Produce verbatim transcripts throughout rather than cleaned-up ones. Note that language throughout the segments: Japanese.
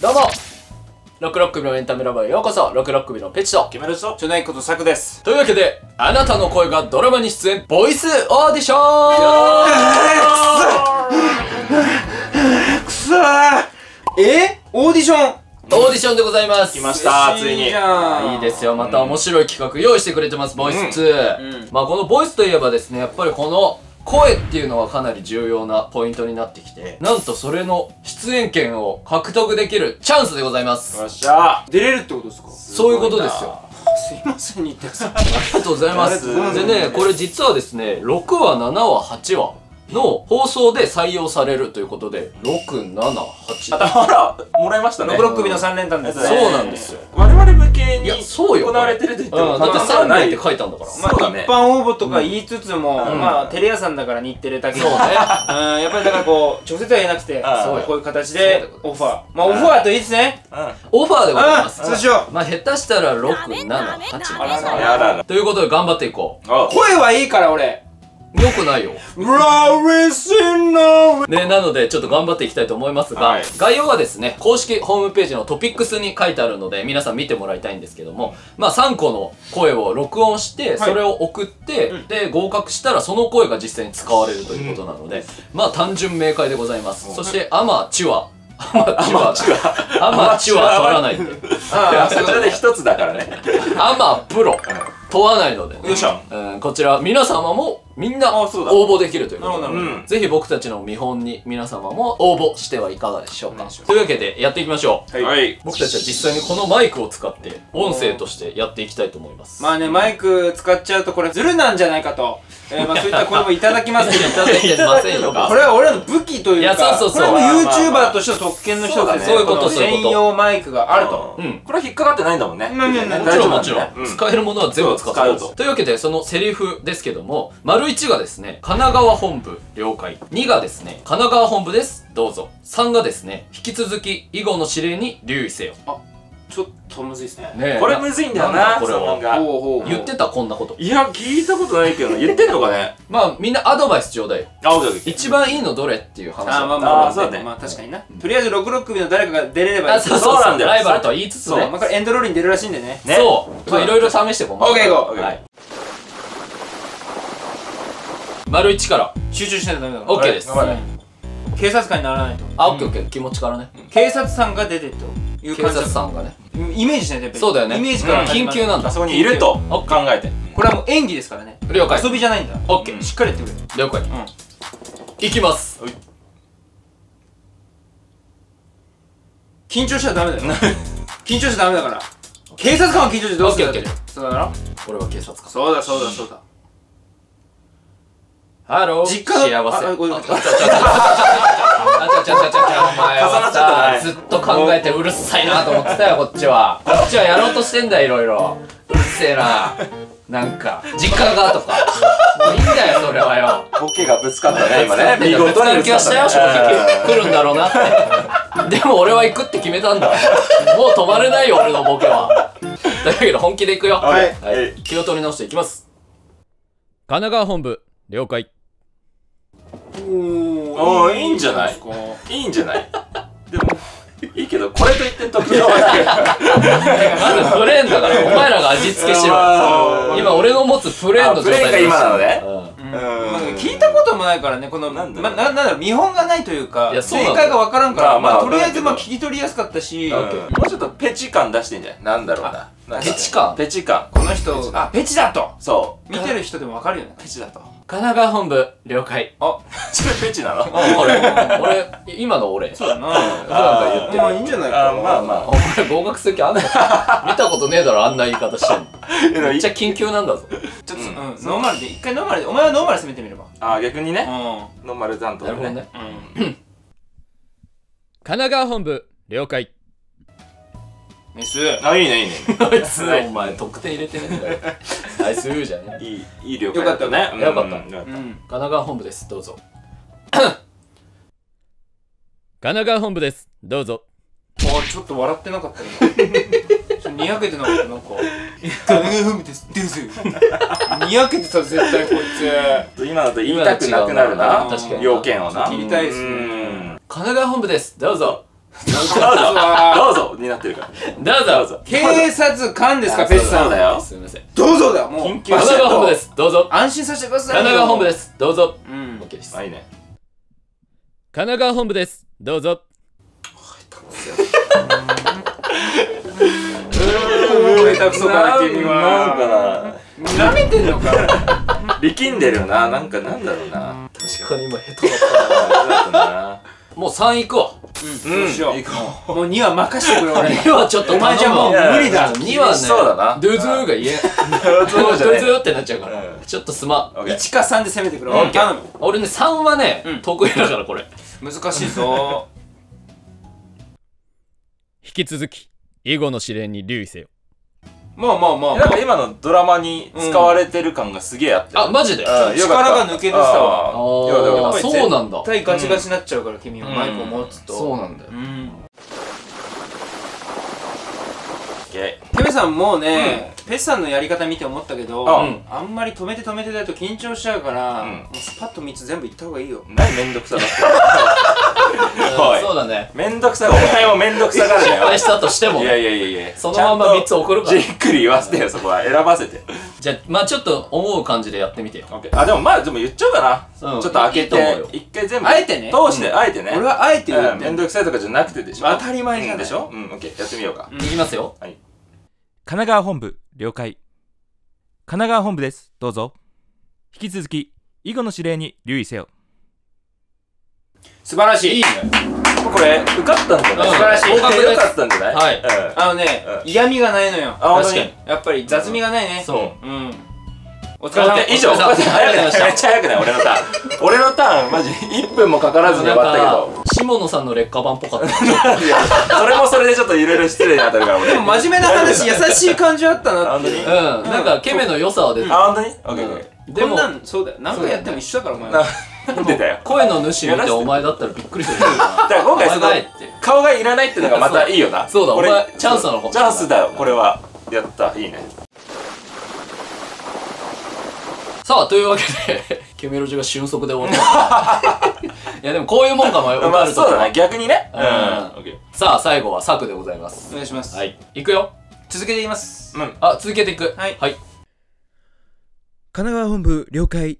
どうもろくろっ首のエンタメラバーへようこそ。ろくろっ首のペチとキメロチとチュナイことサクです。というわけで、あなたの声がドラマに出演ボイスオーディションくそーえオーディションオーディションでございます。来ました、ついに。いいですよ、また面白い企画用意してくれてます、ボイスツー。まあこのボイスといえばですね、やっぱりこの声っていうのはかなり重要なポイントになってきて、なんとそれの出演権を獲得できるチャンスでございます。よっしゃー、出れるってことですか？そういうことですよ。すいません、新田さんありがとうございます。でね、これ実はですね、ろくわななわはちわの放送で採用されるということで、ろく、なな、はち。あら、もらいましたね。ろくろっ組のさんれんたんのやつね。そうなんですよ。我々向けに行われてると言っても過言ではないって書いたんだから。まあ一般応募とか言いつつも、まあテレ朝だから日テレだけど、やっぱりだからこう直接は言えなくて、こういう形でオファー。まあオファーといいですね。オファーでございます。そうしよう。まあ下手したらろく、なな、はち。ということで頑張っていこう。声はいいから俺。よくないよ。ね、なので、ちょっと頑張っていきたいと思いますが、はい、概要はですね、公式ホームページのトピックスに書いてあるので、皆さん見てもらいたいんですけども、まあ、さんこの声を録音して、それを送って、はい、で、合格したら、その声が実際に使われるということなので、うん、まあ、単純明快でございます。うん、そして、アマチュア。アマチュア。アマチュア取らないんで。ああ、それで一つだからね。アマプロ。問わないので、こちら皆様もみんな応募できるということで、ぜひ僕たちの見本に皆様も応募してはいかがでしょうか。というわけでやっていきましょう。僕たちは実際にこのマイクを使って音声としてやっていきたいと思います。まあね、マイク使っちゃうとこれズルなんじゃないかと、えまあそういった声もいただきますけど、いただいてませんよ。これは俺らの武器というか、これも ユーチューバー としての特権の一つですね。そういうこと、そういうこと。専用マイクがあると。これは引っかかってないんだもんね。もちろんもちろん使えるものは全部使うと。というわけで、そのセリフですけども、丸いちがですね、神奈川本部、了解。にがですね、神奈川本部です、どうぞ。さんがですね、引き続き、以後の指令に留意せよ。あ、ちょっとむずいですね。これむずいんだよな、これは。言ってた、こんなこと。いや、聞いたことないけど、言ってんのかね。まあ、みんなアドバイスちょうだい。一番いいのどれっていう話だった。まあまあ、そうだね。まあ確かにな。とりあえずろくろっ組の誰かが出れればいい。そうなんだよ。ライバルとは言いつつね。まあこれエンドロールに出るらしいんでね。そう。まあいろいろ試してこう。オーケー、行こう。丸いちから集中しないとダメだから。 オーケー です。警察官にならないと。あ、 オーケーオーケー、 気持ちからね。警察さんが出てという感じ。警察さんがね、イメージしないと。やっぱりそうだよね、イメージから。緊急なんだ、あそこにいると考えて。これはもう演技ですからね。了解。遊びじゃないんだ。 オーケー、 しっかりやってくれ。了解。いきます。緊張しちゃダメだよ。緊張しちゃダメだから。警察官は緊張してどうするんだって。そうだろ、俺は警察官。そうだそうだそうだ。ハロー、幸せ。あ、ちゃちゃちゃちゃちゃちゃちゃちゃちゃ、お前はさ、ずっと考えてうるさいなと思ってたよ、こっちは。こっちはやろうとしてんだよ、いろいろ。うるせえな。なんか、実家がとか。いいんだよ、それはよ。ボケがぶつかったね、今ね。見事な気がしたよ、正直。来るんだろうなって。でも俺は行くって決めたんだ。もう止まれないよ、俺のボケは。だけど本気で行くよ。はい。気を取り直していきます。神奈川本部、了解。おお、いいんじゃない。いいんじゃない。でもいいけど、これと言ってんとき。まずフレンドだから、お前らが味付けしろ。今俺の持つフレンド状態。フレンドが今なのね。聞いたこともないからね、このなんだろう、見本がないというか、正解がわからんから、まあとりあえずまあ聞き取りやすかったし、もうちょっとペチ感出してんじゃない。なんだろうな。ペチ感。ペチ感。この人、あ、ペチだと。そう。見てる人でもわかるよね。ペチだと。神奈川本部、了解。あ、それペチなの？俺、今の俺。そうだな。普段から言ってる。まあいいんじゃないか。まあまあ。お前合格する気あんの？見たことねえだろ、あんな言い方してんの。めっちゃ緊急なんだぞ。ちょっと、ノーマルで、一回ノーマルで、お前はノーマル攻めてみれば。ああ、逆にね。ノーマル担当ね。なるほどね。神奈川本部、了解。ナイス。あ、いいねいいね。ナイス。お前得点入れてねえんだよ。ナイスじゃね。いいいい了解だったね。よかった。神奈川本部です。どうぞ。神奈川本部です。どうぞ。あ、ちょっと笑ってなかったね。にやけてなかったなんか。神奈川本部です。どうぞ。にやけてた絶対こいつ。今だと言いたくなくなるな。要件をな。切りたいですね。神奈川本部です。どうぞ。どうぞ。どうぞ。なってるから。どうぞ。警察官ですか、ペッさんだよ。すみません。どうぞだよ。もう緊急神奈川本部です。どうぞ。安心させてください。神奈川本部です。どうぞ。うん。オッケーです。はいね。神奈川本部です。どうぞ。下手くそかな君は。なんかな。舐めてんのか。力んでるな。なんかなんだろうな。確かに今下手だったな。もうさん行くわ。うん、そうしよう。もうには任してくれ。にはちょっとお前じゃもう無理だ。にはね、そうだな。ドゥズーが言え。ドゥズーってなっちゃうから。ちょっとすま。いちかさんで攻めてくれ。頼む。俺ね、さんはね、得意だからこれ。難しいぞ。引き続き以後の試練に留意せよ。まあまあまあ、なんか今のドラマに使われてる感がすげえあって、あ、マジで力が抜け出たわ。ああ、そうなんだ。絶対ガチガチになっちゃうから君はマイクを持つと。そうなんだよ。ペペさんもうね、ペペさんのやり方見て思ったけど、あんまり止めて止めてだと緊張しちゃうから、もうスパッとみっつ全部いった方がいいよ。何めんどくさだって。そうだね、めんどくさが、お前もめんどくさがるね。失敗したとしても、いやいやいや、そのままみっつ送るからじっくり言わせてよ。そこは選ばせて。じゃあまあちょっと思う感じでやってみてよ。あ、でもまあでも言っちゃおうかな。ちょっと開けて一回全部あえてね、通してあえてね。俺はあえて言う。めんどくさいとかじゃなくてでしょ、当たり前じゃんでしょ。うん、オッケー、やってみようか。いきますよ。神奈川本部、了解。神奈川本部です。どうぞ。引き続き以後の指令に留意せよ。素晴らしい。いいね。これ受かったんじゃない？素晴らしい。合格良かったんじゃない？はい。あのね、嫌味がないのよ。確かに。やっぱり雑味がないね。そう。うん。お疲れ様。以上。早くなりました。めっちゃ早くない？俺のターン。俺のターンマジいっぷんもかからずに終わったけど。下野さんの劣化版っぽかった。それもそれでちょっといろいろ失礼に当たるから。でも真面目な話、優しい感じあったなって。うん。なんかケメの良さは出て。あ、本当に？オッケー。でもそうだよ。何回やっても一緒だからお前は。なんでだよ。声の主見てお前だったらびっくりする。だから今回その顔がいらないってのがまたいいよな。そうだ、お前チャンスなのかも。チャンスだよ、これは。やった、いいね。さあ、というわけで、ケメロジが瞬足で終わった。いやでもこういうもんかも分かると。そうだね、逆にね。うん。さあ、最後はサクでございます。お願いします。はい。いくよ。続けていきます。うん。あ、続けていく。はい。はい。神奈川本部、了解。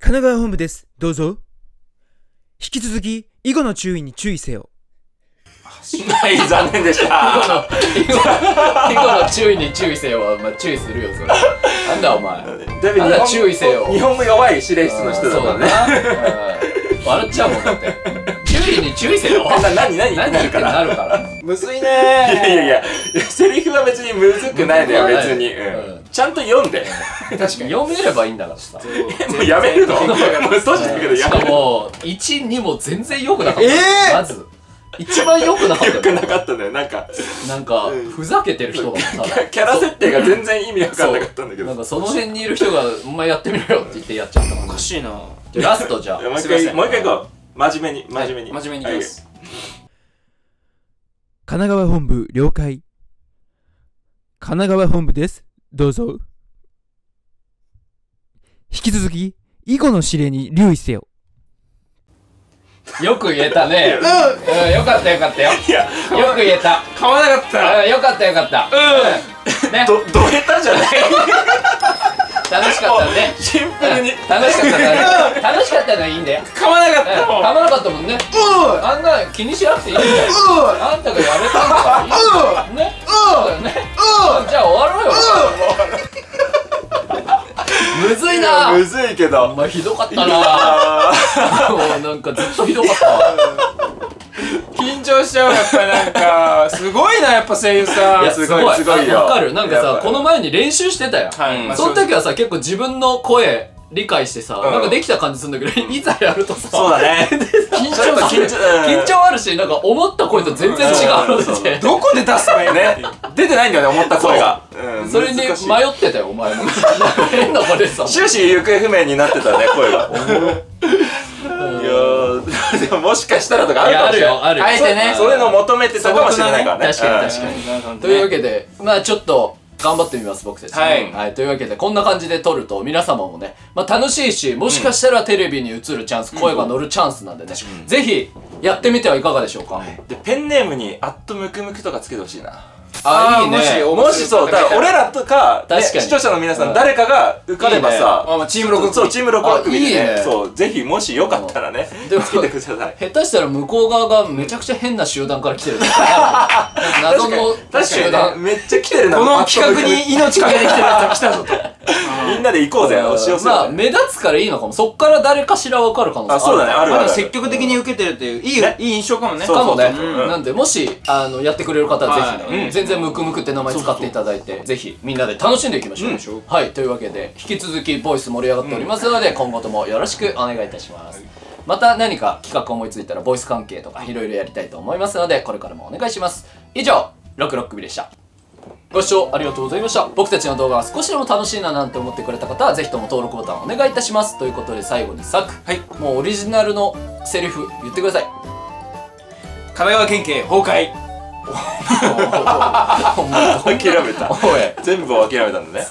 神奈川本部です。どうぞ。引き続き、以後の注意に注意せよ。はい、残念でした。以後の、以後の注意に注意せよは、まあ、注意するよ、それ。なんだお前。なんだ注意せよ。日本語弱い指令室の人だもんね。笑っちゃうもんだって。注意に注意せよ。な、なになになになるから。むずいねー。いやいやいや、セリフは別にむずくないんだよ、別に。ちゃんと読んで。確かに読めればいいんだからさ。もうやめるの？もう閉じてるけどやめる。しかもいち、にも全然良くなかった。まず一番良くなかった。良くなかったんだよ。なんかなんかふざけてる人がキャラ設定が全然意味わかんなかったんだけど。なんかその辺にいる人がお前やってみろよって言ってやっちゃった。おかしいな。じゃラストじゃ。もう一回もう一回行こう。真面目に真面目に真面目に行きます。神奈川本部了解。神奈川本部です。どうぞ。引き続き、以後の指令に留意せよ。よく言えたね。うん、よかったよかったよ。よく言えた。買わなかった。よかったよかった。うん。ね。ど、ど下手じゃない。楽しかったね。シンプルに。楽しかったね。楽しかったのはいいんだよ。買わなかった。買わなかったもんね。うん。あんな気にしなくていいんだよ。うん。あんたがやめたんだからいいんだよ。ね。うん。ね。うん。じゃあ終わろうよ。むずいな。むずいけど。お前ひどかったな。もうなんかずっとひどかった。緊張しちゃうやっぱなんかすごいなやっぱ声優さん。いやすごいすごいよ。わかる。なんかさこの前に練習してたやん。その時はさ結構自分の声理解してさなんかできた感じするんだけどいざやるとさそうだね。緊張緊張あるしなんか思った声と全然違う。どこで出すのよね。出てないんだよね思った声が。それに迷ってたよお前も。変な声さ。終始行方不明になってたね声が。もしかしたらとかあるかもしれない。あえてね。それの求めてたかもしれないからね。確かに確かに。というわけで、まあちょっと頑張ってみます、僕たち、ね。はい、はい。というわけで、こんな感じで撮ると、皆様もね、まあ楽しいし、もしかしたらテレビに映るチャンス、うん、声が乗るチャンスなんでね、うん、ぜひ、やってみてはいかがでしょうか。はい、で、ペンネームに、アットムクムクとかつけてほしいな。ああ、いいね。もしそう、だから俺らとか、視聴者の皆さん、誰かが受かればさ、チームろく、そう、チームろく組で、そう、ぜひ、もしよかったらね、つけてください。下手したら向こう側がめちゃくちゃ変な集団から来てる。謎の集団。めっちゃ来てるな。この企画に命かけてきてるやつ来たぞと。みんなで行こうぜ、押し寄せ。まあ、目立つからいいのかも。そっから誰かしら分かる可能性ある。そうだね、あるある。積極的に受けてるっていう、いい印象かもね。かもね。なんで、もし、あの、やってくれる方はぜひね、全然ムクムクって名前使っていただいて、ぜひみんなで楽しんでいきましょう。うん、はい、というわけで引き続きボイス盛り上がっておりますので、うん、今後ともよろしくお願いいたします。はい、また何か企画思いついたらボイス関係とかいろいろやりたいと思いますので、これからもお願いします。以上、ろくろく組でした。ご視聴ありがとうございました。僕たちの動画が少しでも楽しいななんて思ってくれた方はぜひとも登録ボタンお願いいたします。ということで最後にサク、はい、もうオリジナルのセリフ言ってください。神奈川県警崩壊。諦めた。全部を諦めたんだね。